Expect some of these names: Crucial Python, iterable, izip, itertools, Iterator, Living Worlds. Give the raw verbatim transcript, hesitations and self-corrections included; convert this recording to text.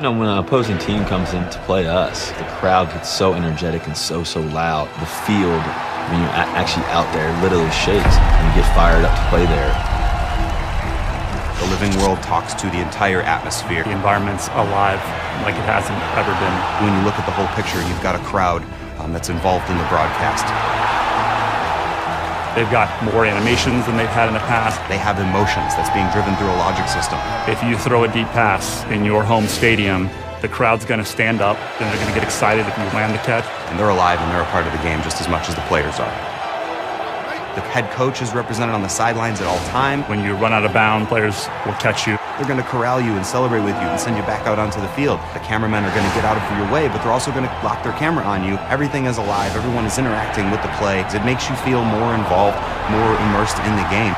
You know, when an opposing team comes in to play us, the crowd gets so energetic and so, so loud. The field, when you're actually out there, literally shakes and you get fired up to play there. The Living World talks to the entire atmosphere. The environment's alive like it hasn't ever been. When you look at the whole picture, you've got a crowd um, that's involved in the broadcast. They've got more animations than they've had in the past. They have emotions that's being driven through a logic system. If you throw a deep pass in your home stadium, the crowd's going to stand up and they're going to get excited if you land the catch. And they're alive and they're a part of the game just as much as the players are. The head coach is represented on the sidelines at all times. When you run out of bounds, players will catch you. They're going to corral you and celebrate with you and send you back out onto the field. The cameramen are going to get out of your way, but they're also going to lock their camera on you. Everything is alive. Everyone is interacting with the play. It makes you feel more involved, more immersed in the game.